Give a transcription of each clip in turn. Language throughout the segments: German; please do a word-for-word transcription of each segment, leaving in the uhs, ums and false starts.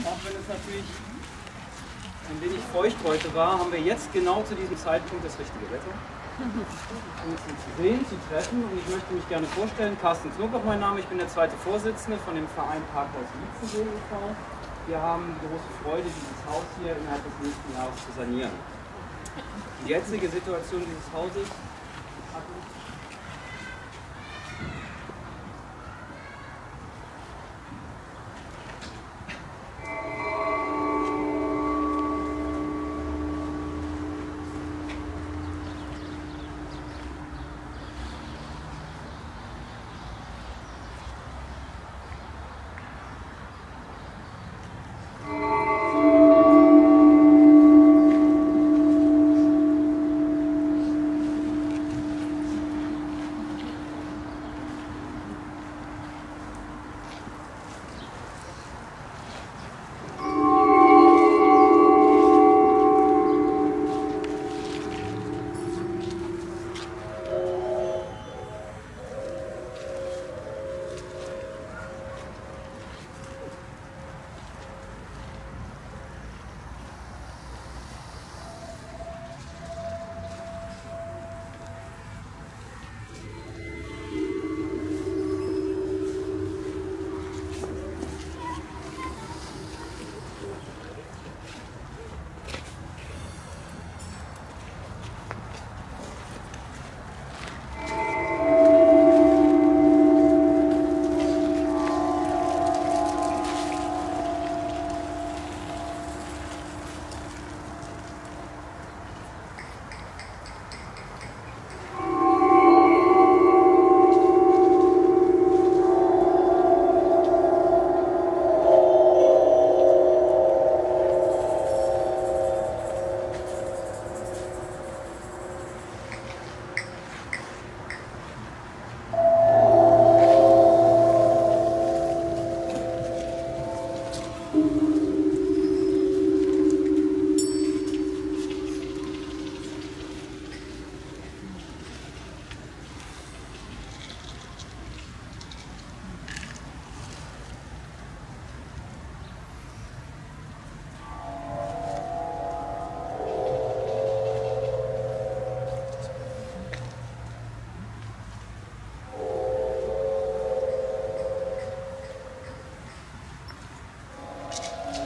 Auch wenn es natürlich ein wenig feucht heute war, haben wir jetzt genau zu diesem Zeitpunkt das richtige Wetter, um uns zu sehen, zu treffen. Und ich möchte mich gerne vorstellen, Carsten Knopf, mein Name, ich bin der zweite Vorsitzende von dem Verein Parkhaus Lietzensee e V Wir haben die große Freude, dieses Haus hier innerhalb des nächsten Jahres zu sanieren. Die jetzige Situation dieses Hauses hat uns you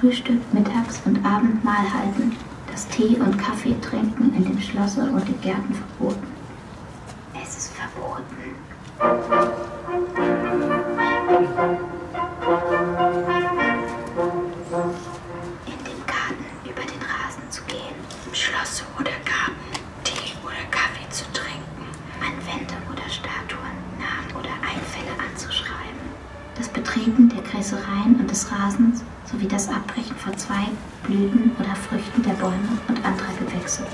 Frühstück, Mittags- und Abendmahl halten, das Tee- und Kaffeetrinken in dem Schlosse und den Gärten verboten. Es ist verboten. In den Garten über den Rasen zu gehen, im Schlosse oder Garten, Tee oder Kaffee zu trinken, an Wände oder Statuen, Namen oder Einfälle anzuschreiben. Das Betreten der Gräsereien und des Rasens sowie das Abbrechen von Zweigen, Blüten oder Früchten der Bäume und anderer Gewächse.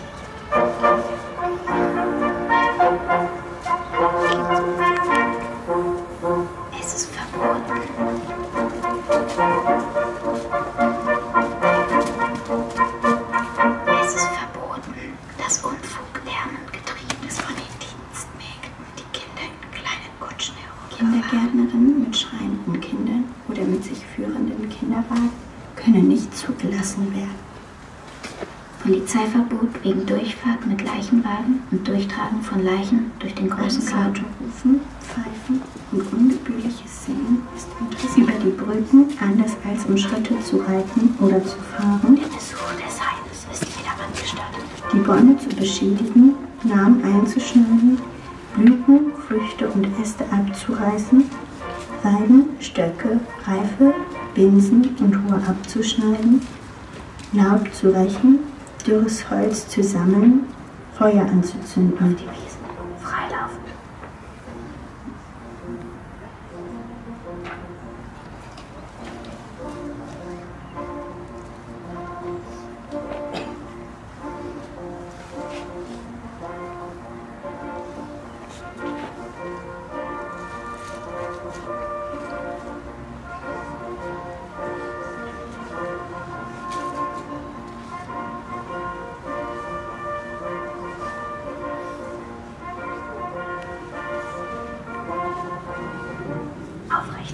Es ist verboten. Es ist verboten, dass Unfug, Lärm und Getriebe ist von den Dienstmägden, die Kinder in kleinen Kutschen herumfahren. Kindergärtnerinnen mit schreienden Kindern oder mit sich führenden Kinderwagen können nicht zugelassen werden. Polizeiverbot wegen Durchfahrt mit Leichenwagen und Durchtragen von Leichen durch den großen Garten. Rufen, pfeifen. und ungebührliches Sehen ist interessant. Über die Brücken, anders als um Schritte zu halten oder zu fahren, der Besuch des Heimes ist jedermann gestattet. Die Bäume zu beschädigen, Namen einzuschneiden, Blüten, Früchte und Äste abzureißen, Weiden, Stöcke, Reife, Binsen und Rohr abzuschneiden, Laub zu rächen, dürres Holz zu sammeln, Feuer anzuzünden, die Wiesen freilaufen.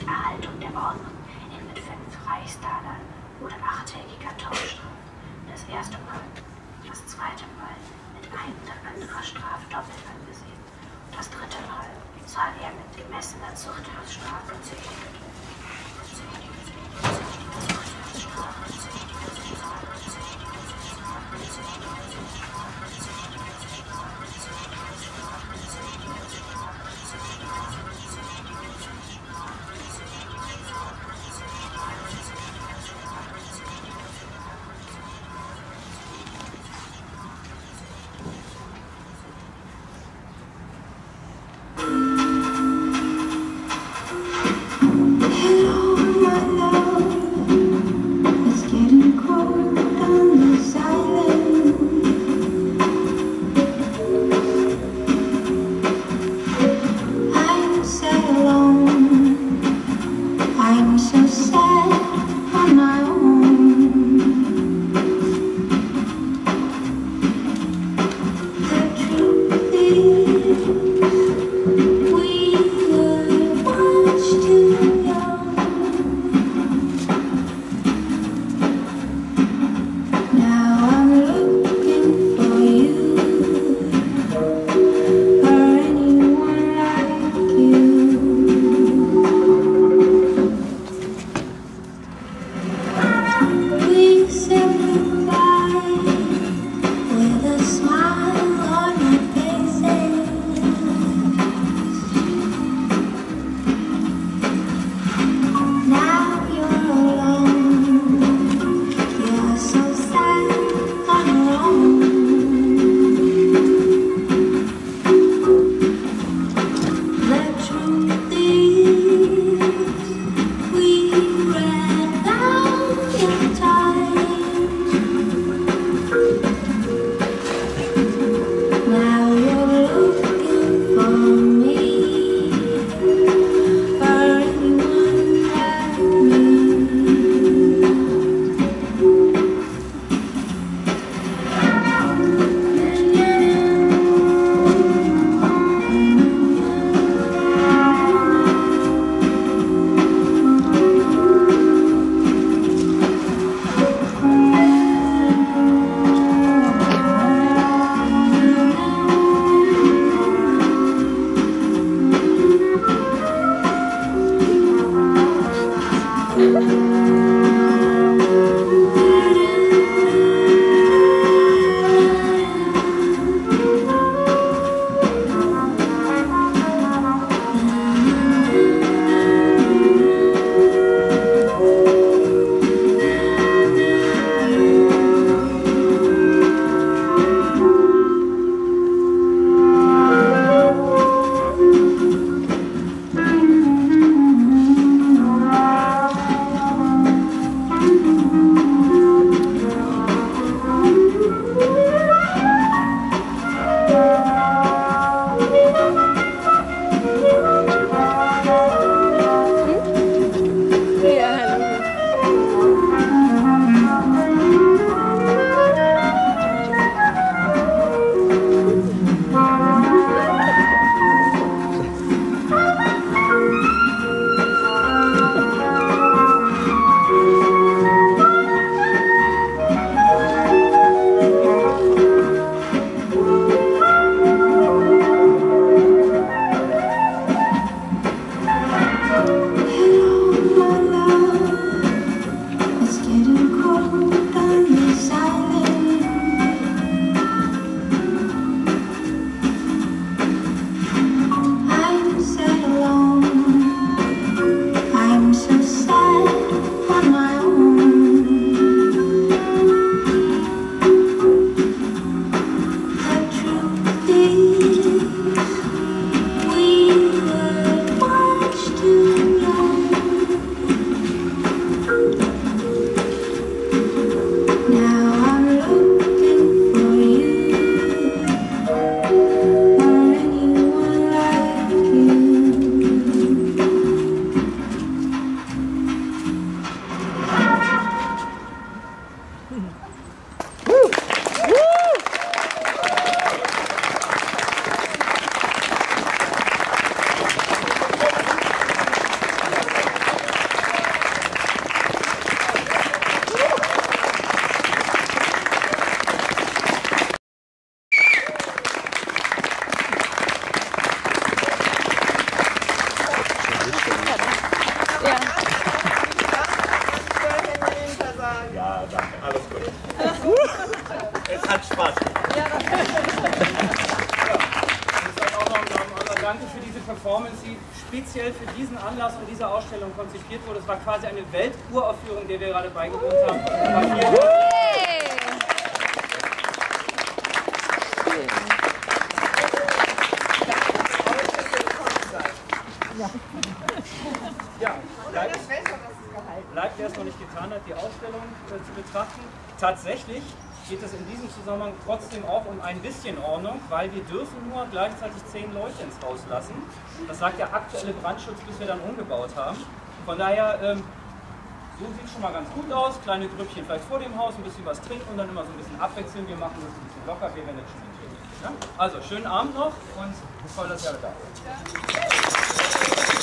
Erhaltung der Ordnung in mit fünf Reichstalern oder achttägiger Todesstrafe. Das erste Mal, das zweite Mal mit einem anderer Strafe doppelt angesehen. Und das dritte Mal soll er mit gemessener Zuchthausstrafe gezüchtigt werden. Oh, alles gut. Alles gut. Es hat Spaß. Ja, das kann ich auch noch. Danke für diese Performance, die speziell für diesen Anlass und diese Ausstellung konzipiert wurde. Es war quasi eine Welturaufführung, der wir gerade beigewohnt haben. Bleibt, wer es noch nicht getan hat, die Ausstellung äh, zu betrachten. Tatsächlich geht es in diesem Zusammenhang trotzdem auch um ein bisschen Ordnung, weil wir dürfen nur gleichzeitig zehn Leute ins Haus lassen. Das sagt der aktuelle Brandschutz, bis wir dann umgebaut haben. Von daher, ähm, so sieht es schon mal ganz gut aus. Kleine Grüppchen vielleicht vor dem Haus, ein bisschen was trinken und dann immer so ein bisschen abwechseln. Wir machen das ein bisschen locker, wir werden jetzt spielen. Ja? Also, schönen Abend noch und toll, dass ihr alle da seid.